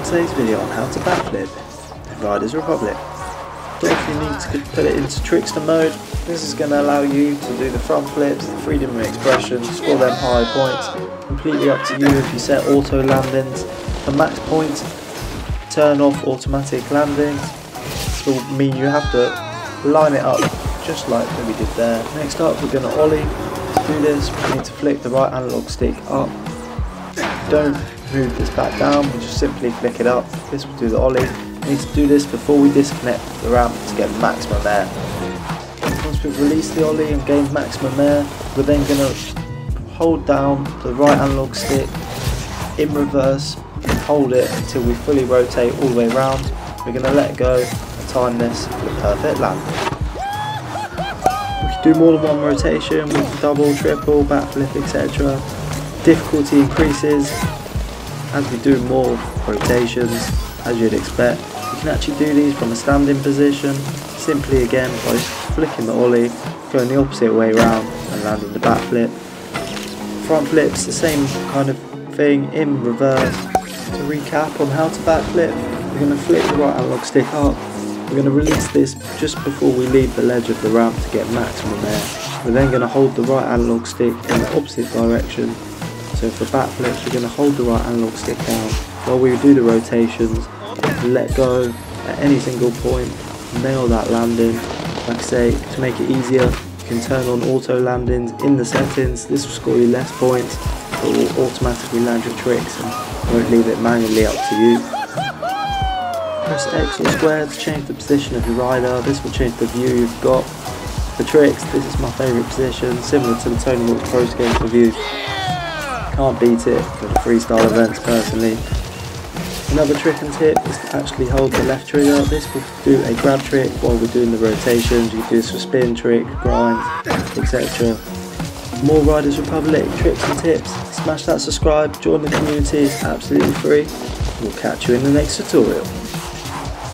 in today's video on how to backflip in Riders Republic. But if you need to put it into trickster mode, this is going to allow you to do the front flips, the freedom of expression, score them high points, completely up to you if you set auto landings. For max points, turn off automatic landings. This will mean you have to line it up just like we did there. Next up, we're going to ollie. To do this, we need to flick the right analog stick up. Don't move this back down, we just simply flick it up. This will do the ollie. We need to do this before we disconnect the ramp to get maximum air. Once we've released the ollie and gained maximum air, we're then going to hold down the right analog stick in reverse and hold it until we fully rotate all the way around. We're going to let go and time this for the perfect landing. Do more than one rotation with double, triple, backflip, etc. Difficulty increases as we do more rotations, as you'd expect. You can actually do these from a standing position, simply again by flicking the ollie, going the opposite way round and landing the backflip. Front flips, the same kind of thing in reverse. To recap on how to backflip, we're going to flick the right analog stick up. We're going to release this just before we leave the ledge of the ramp to get maximum air. We're then going to hold the right analog stick in the opposite direction. So for backflips, we're going to hold the right analog stick down while we do the rotations. Let go at any single point, nail that landing. Like I say, to make it easier, you can turn on auto landings in the settings. This will score you less points, but will automatically land your tricks and won't leave it manually up to you. Press X or square to change the position of your rider. This will change the view you've got. For tricks, this is my favourite position, similar to the Tony Hawk Pro Skater view. Can't beat it for the freestyle events personally. Another trick and tip is to actually hold the left trigger. This will do a grab trick while we're doing the rotations. You can do this for spin, trick, grind, etc. More Riders Republic tricks and tips. Smash that subscribe, join the community, it's absolutely free. We'll catch you in the next tutorial.